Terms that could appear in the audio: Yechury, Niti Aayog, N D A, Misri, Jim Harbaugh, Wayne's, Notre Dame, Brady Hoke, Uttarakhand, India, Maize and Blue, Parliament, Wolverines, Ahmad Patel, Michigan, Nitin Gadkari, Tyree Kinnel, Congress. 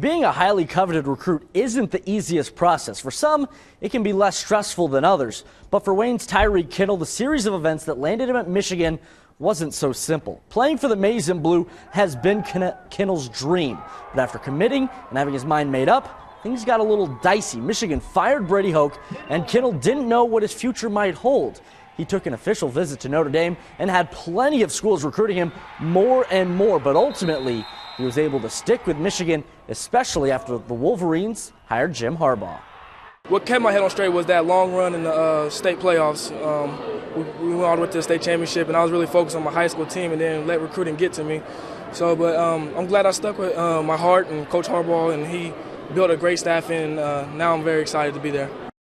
Being a highly coveted recruit isn't the easiest process. For some, it can be less stressful than others. But for Wayne's Tyree Kinnel, the series of events that landed him at Michigan wasn't so simple. Playing for the Maize and Blue has been Kinnel's dream. But after committing and having his mind made up, things got a little dicey. Michigan fired Brady Hoke, and Kinnel didn't know what his future might hold. He took an official visit to Notre Dame and had plenty of schools recruiting him more and more. But ultimately, he was able to stick with Michigan, especially after the Wolverines hired Jim Harbaugh. What kept my head on straight was that long run in the state playoffs. We went all the way to the state championship, and I was really focused on my high school team and then let recruiting get to me. So, but I'm glad I stuck with my heart and Coach Harbaugh, and he built a great staff, and now I'm very excited to be there.